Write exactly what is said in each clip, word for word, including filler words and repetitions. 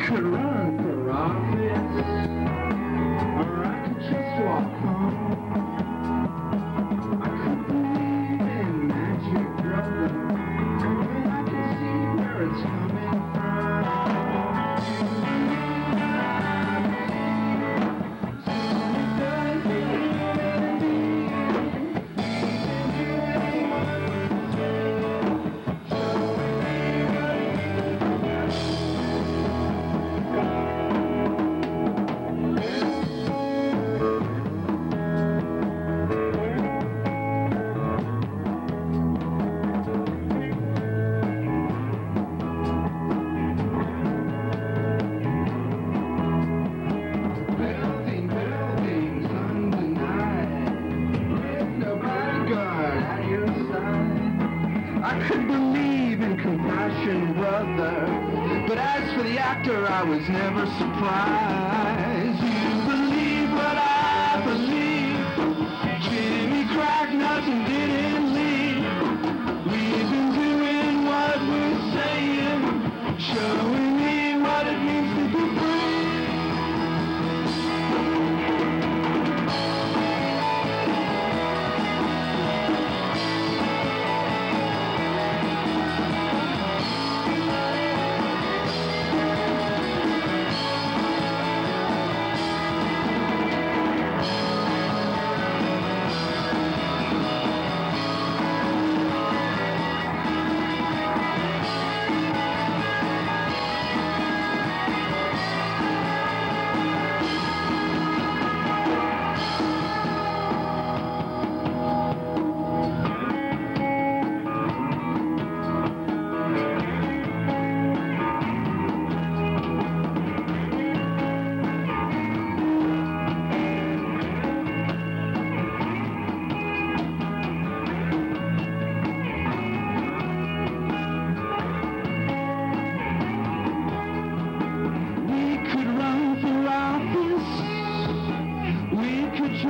could run for office, or I could just walk home. I could believe in magic, brother, and I can see where it's coming brother, but as for the actor, I was never surprised. You believe what I believe. Jimmy cracked nuts and didn't leave. We've been doing what we're saying, showing me what it means to be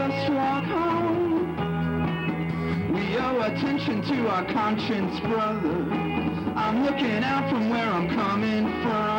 just walk home. We owe attention to our conscience, brother. I'm looking out from where I'm coming from.